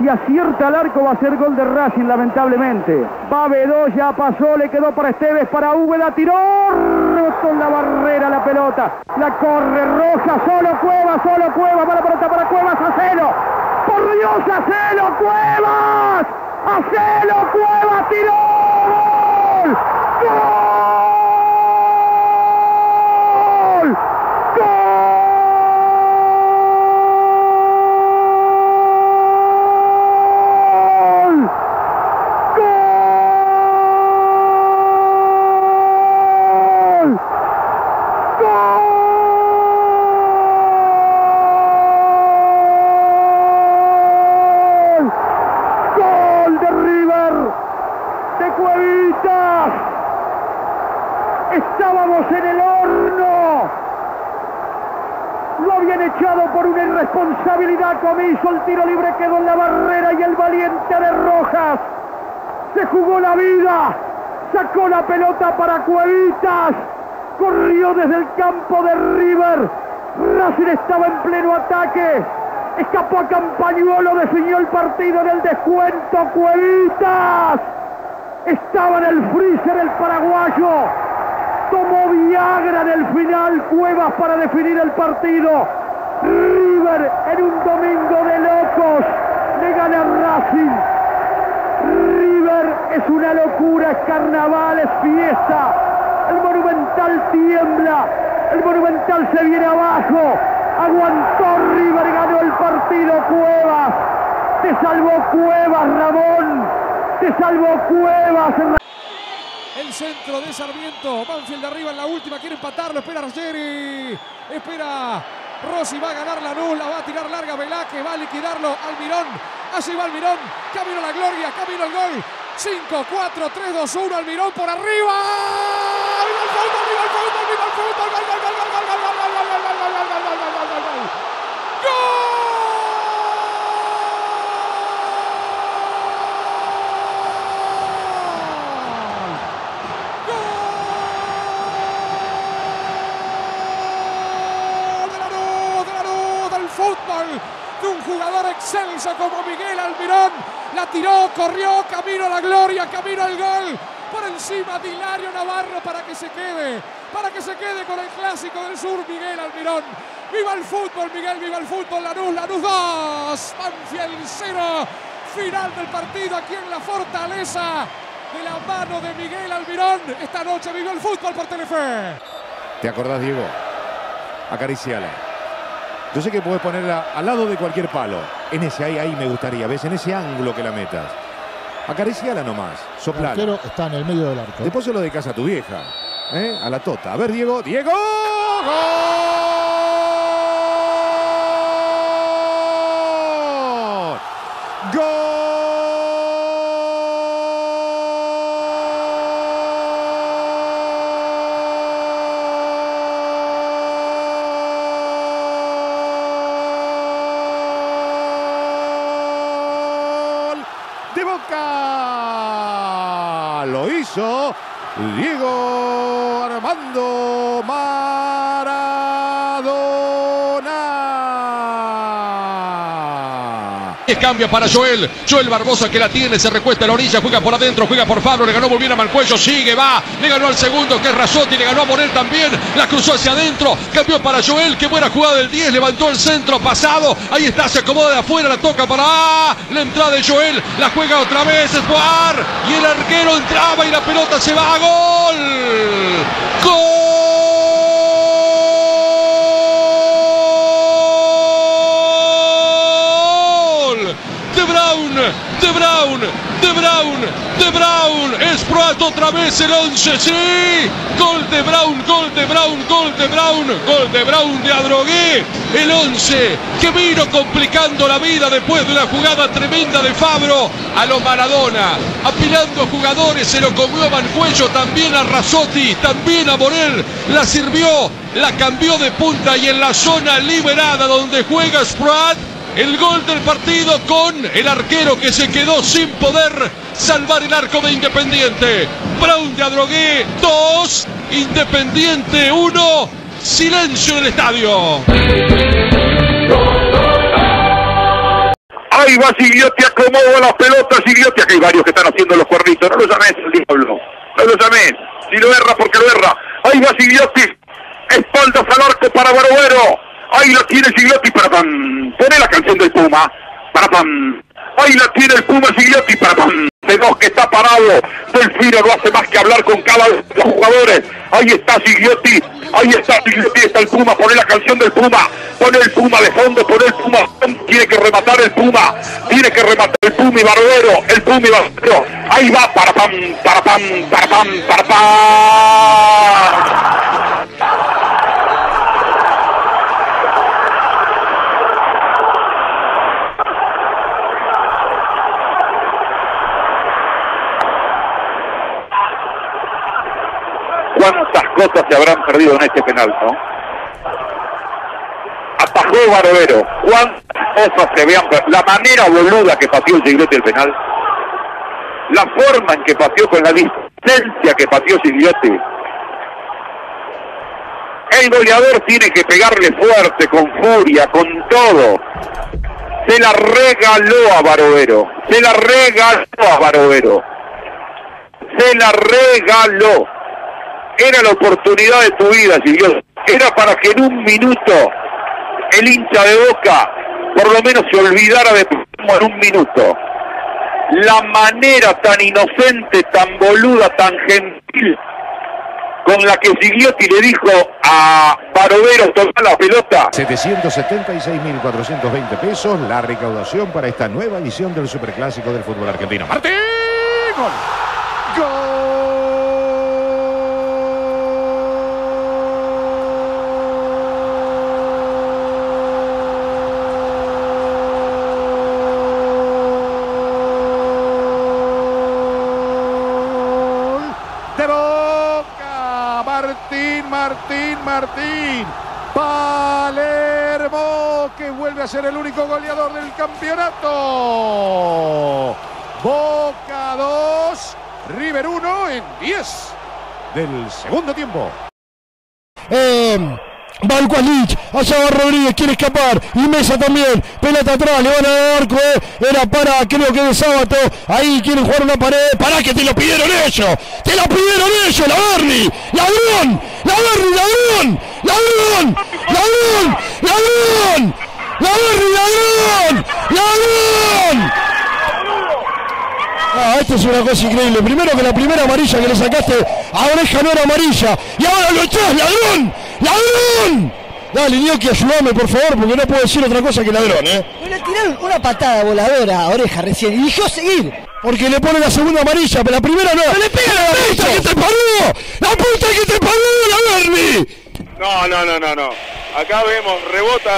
Si acierta el arco va a ser gol de Racing, lamentablemente. Bavedoya pasó, le quedó para Esteves, para Hugo, la tiró, roto en la barrera la pelota. La corre Rojas, solo Cuevas, mala pelota para Cuevas, hacelo. Por Dios, hacelo Cuevas, hacelo Cuevas, tiró, gol. ¡Gol! Comiso, el tiro libre quedó en la barrera y el valiente de Rojas se jugó la vida, sacó la pelota para Cuevitas, corrió desde el campo de River. Racing estaba en pleno ataque, escapó a Campañuolo, definió el partido en el descuento. Cuevitas estaba en el freezer, el paraguayo tomó Viagra en el final Cuevas para definir el partido. River en un domingo de locos le gana Racing. River es una locura, es carnaval, es fiesta. El Monumental tiembla, el Monumental se viene abajo. Aguantó River, ganó el partido Cuevas. Te salvó Cuevas, Ramón. Te salvó Cuevas. El centro de Sarmiento, Banfield de arriba en la última, quiere empatarlo, espera Ruggeri, espera Rossi, va a ganar la nula, va a tirar larga Velázquez, va a liquidarlo Almirón, así va Almirón, camino a la gloria, camino al gol, 5, 4, 3, 2, 1, Almirón por arriba, ¡viva el fútbol, viva el fútbol, viva el fútbol, gol, gol, gol, gol, gol, gol, gol, gol, gol, gol, gol, gol, gol, gol, gol, gol! De un jugador excelso como Miguel Almirón, la tiró, corrió, camino a la gloria, camino al gol, por encima de Hilario Navarro para que se quede con el clásico del sur, Miguel Almirón. Viva el fútbol, Miguel, viva el fútbol. Lanús 2, Banfield 0, final del partido aquí en la Fortaleza, de la mano de Miguel Almirón. Esta noche vivió el fútbol por Telefe. ¿Te acordás, Diego? Acariciala. Yo sé que podés ponerla al lado de cualquier palo. En ese ahí me gustaría, ves, en ese ángulo que la metas. Acariciala nomás, soplala. El arquero está en el medio del arco. Después se lo de casa a tu vieja, ¿eh? A la tota. A ver, Diego, ¡Diego! ¡Gol! ¡Gol! Diego Armando Maradona. Cambia para Joel. Joel Barbosa que la tiene, se recuesta a la orilla, juega por adentro, juega por Pablo, le ganó muy bien a Mancuello, sigue, va, le ganó al segundo que es Razzotti, le ganó a Morel también, la cruzó hacia adentro, cambió para Joel, qué buena jugada del 10, levantó el centro pasado, ahí está, se acomoda de afuera, la toca para la entrada de Joel, la juega otra vez, es Boar, y el arquero entraba y la pelota se va a gol. ¡Gol! De Brown, es Proato otra vez el 11, sí, gol de Brown de Adrogué, el 11 que vino complicando la vida después de una jugada tremenda de Fabro a lo Maradona, apilando jugadores, se lo comió a Mancuello, también a Razzotti, también a Morel, la sirvió, la cambió de punta y en la zona liberada donde juega Sprat, el gol del partido con el arquero que se quedó sin poder salvar el arco de Independiente. Brown de Adrogué 2, Independiente 1, silencio en el estadio. Ahí va Gigliotti, acomoda las pelotas Gigliotti. Acá hay varios que están haciendo los cuernitos. No lo llames, diablo. No lo llames. Si lo erra, porque lo erra. Ahí va Gigliotti. Espaldas al arco para Barovero. Ahí la tiene Gigliotti para pan. Pone la canción del Puma. Para pan. Ahí la tiene el Puma Gigliotti para pan. De dos que está parado. Delfino no hace más que hablar con cada uno de los jugadores. Ahí está Gigliotti. Ahí está Gigliotti. Está el Puma. Pone la canción del Puma. Pone el Puma de fondo. Pone el Puma. Tiene que rematar el Puma. Tiene que rematar el Puma y Barovero. El Puma y Barovero. Ahí va para pam. Para pam. Para pam. Para pam. ¿Cuántas cosas se habrán perdido en este penal, no? Atajó Barovero. ¿Cuántas cosas se habían perdido? La manera boluda que pateó Gigliotti el penal. La forma en que pateó, con la distancia que pateó Gigliotti. El goleador tiene que pegarle fuerte, con furia, con todo. Se la regaló a Barovero. Se la regaló a Barovero. Se la regaló. Era la oportunidad de tu vida, Gigliotti. Era para que en un minuto el hincha de Boca por lo menos se olvidara de Puma en un minuto. La manera tan inocente, tan boluda, tan gentil con la que Gigliotti le dijo a Barovero tomar la pelota. 776.420 pesos, la recaudación para esta nueva edición del Superclásico del fútbol argentino. ¡Martín! ¡Gol! ¡Gol! Martín, Palermo, que vuelve a ser el único goleador del campeonato. Boca 2, River 1 en 10 del segundo tiempo. Mancuello, allá va Rodríguez, quiere escapar, y Mesa también, pelota atrás, le van a dar arco, era para, creo que de Sábato, ahí quieren jugar una pared, para que te lo pidieron ellos, la Barni, ladrón, la Barni, ladrón, ladrón, ladrón, ladrón, la Barni, ladrón, ladrón. Ah, esto es una cosa increíble, primero que la primera amarilla que le sacaste a Oreja no era amarilla, y ahora lo echás, ladrón. ¡Ladrón! Dale, Gnocchi, ayúdame, por favor, porque no puedo decir otra cosa que ladrón, ¿eh? Le tiraron una patada voladora a Oreja recién y eligió seguir. Porque le pone la segunda amarilla, pero la primera no. ¡Le pega la puta que te paró! ¡La puta que te paró, la Berni! No. Acá vemos, rebota,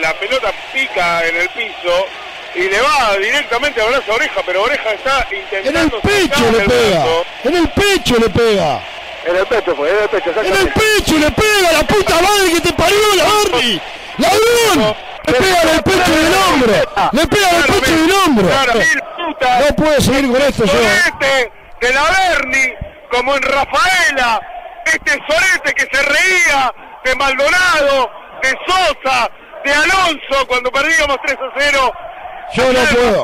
la pelota pica en el piso y le va directamente a brazo a Oreja, pero Oreja está intentando... ¡En el pecho le pega! ¡En el pecho le pega! En el pecho fue, en el pecho, exactamente. En el pecho le pega la puta madre que te parió la Barni. ¡Ladrón! Le pega en el pecho del hombre. Le pega en el pecho del hombre. No puedo seguir con esto, yo. Sorete de la Barni, como en Rafaela. Este sorete que se reía de Maldonado, de Sosa, de Alonso cuando perdíamos 3-0. Yo no puedo.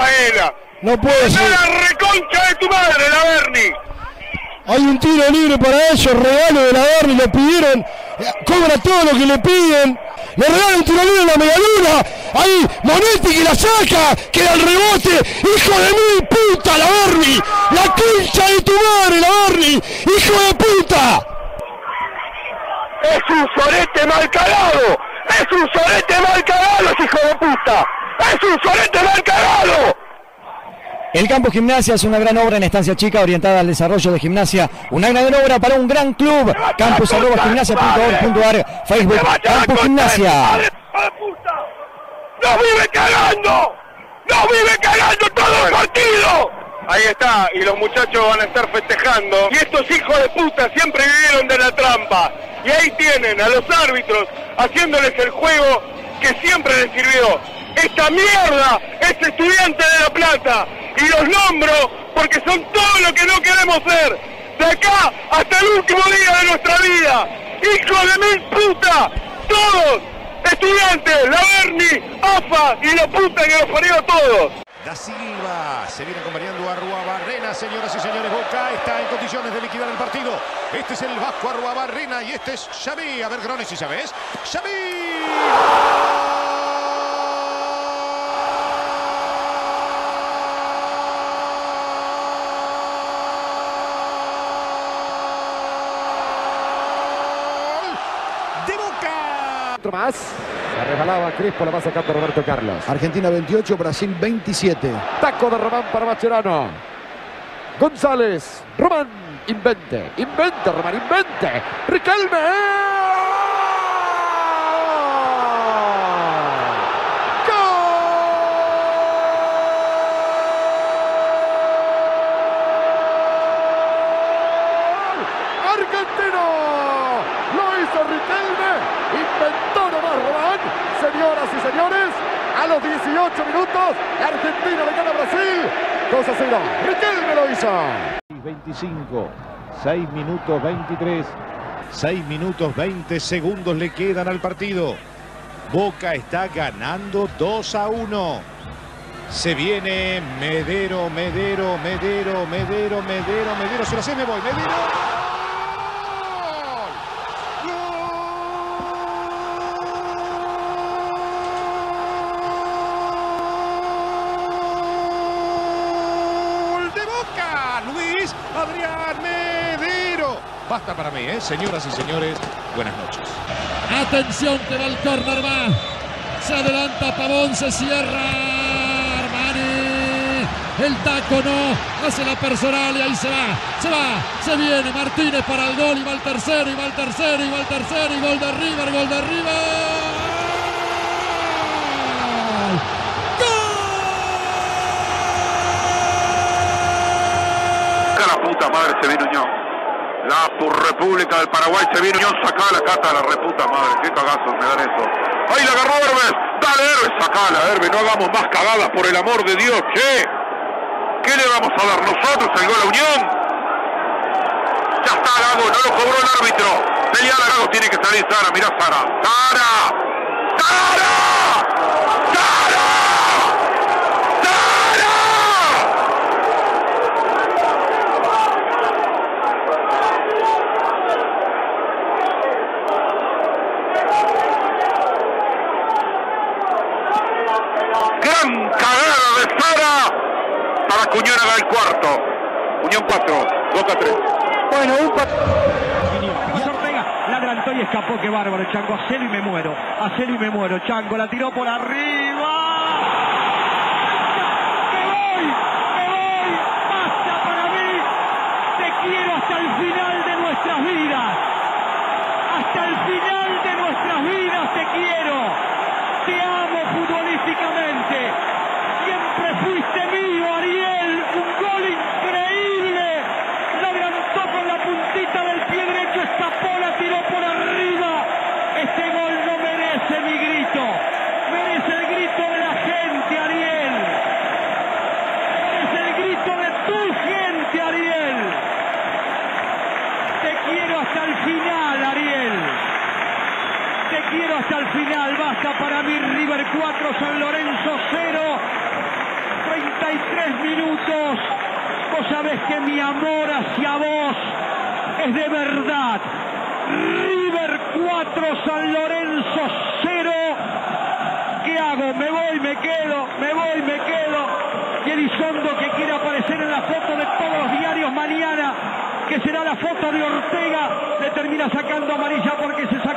No puedo seguir. ¡La reconcha de tu madre, la Barni! Hay un tiro libre para ellos, regalo de la Barni, lo pidieron, cobra todo lo que le piden, le regalan un tiro libre en la medialuna, ahí Monetti que la saca, queda el rebote, hijo de mil puta la Barni, la concha de tu madre la Barni, hijo de puta. Es un sorete mal cagado, es un sorete mal cagado, hijo de puta, es un sorete mal cagado. El campo Gimnasia es una gran obra en Estancia Chica orientada al desarrollo de Gimnasia. Una gran obra para un gran club. Campus@gimnasia.org.ar, Facebook Campus Gimnasia. ¡Nos vive cagando! ¡Nos vive cagando todo el partido! Ahí está, y los muchachos van a estar festejando. Y estos hijos de puta siempre vivieron de la trampa. Y ahí tienen a los árbitros haciéndoles el juego que siempre les sirvió. Esta mierda es Estudiante de La Plata. Y los nombro porque son todo lo que no queremos ser. De acá hasta el último día de nuestra vida. ¡Hijo de mil puta! Todos, Estudiante, la Barni, AFA y la puta que los parió a todos. Da Silva, se viene acompañando a Arruabarrena, señoras y señores. Boca está en condiciones de liquidar el partido. Este es el Vasco Arruabarrena y este es Xavi. A ver, Grones, si sabes. ¡Xavi! Más. La regalaba Crespo, la va sacando Roberto Carlos. Argentina 28, Brasil 27. Taco de Román para Mascherano. González, Román, invente, Román, invente. Riquelme. ¡Gol! ¡Argentino! Lo hizo Riquelme. Inventó nomás Román, señoras y señores, a los 18 minutos, Argentina le gana a Brasil, 2-0, Riquelme lo hizo. 25, 6 minutos 23, 6 minutos 20 segundos le quedan al partido. Boca está ganando 2-1. Se viene Medero, se lo sé, me voy, Medero. Adrián Medero. Basta para mí, señoras y señores. Buenas noches. Atención que va el córner, va. Se adelanta Pavón, se cierra Armani. El taco no, hace la personal y ahí se va. Se viene Martínez para el gol y va el tercero, y gol de River, Puta madre, se viene Unión. La República del Paraguay, se viene Unión, sacá la cata de la reputa madre. Qué cagazos me dan eso. Ahí la agarró Herbes. Dale, Herbes, sacala, Herbes. No hagamos más cagadas, por el amor de Dios, che. ¿Qué le vamos a dar nosotros al gol a Unión? Ya está, Lago, no lo cobró el árbitro. De ya Lago tiene que salir Sara, mirá Sara. Unión haga el cuarto. Unión 4, Boca 3. Bueno, un pato. Ortega la adelantó y escapó. Qué bárbaro, Chango. Hacelo y me muero. Chango la tiró por arriba. Me voy. Basta para mí. Te quiero hasta el final de nuestras vidas. Te quiero. Te amo futbolísticamente. Siempre fuiste mío, Ariel. Basta para mí, River 4, San Lorenzo 0, 33 minutos. Vos sabés que mi amor hacia vos es de verdad. River 4, San Lorenzo 0. ¿Qué hago? Me voy, me quedo, Y Elizondo, que quiere aparecer en la foto de todos los diarios mañana, que será la foto de Ortega, le termina sacando amarilla porque se saca.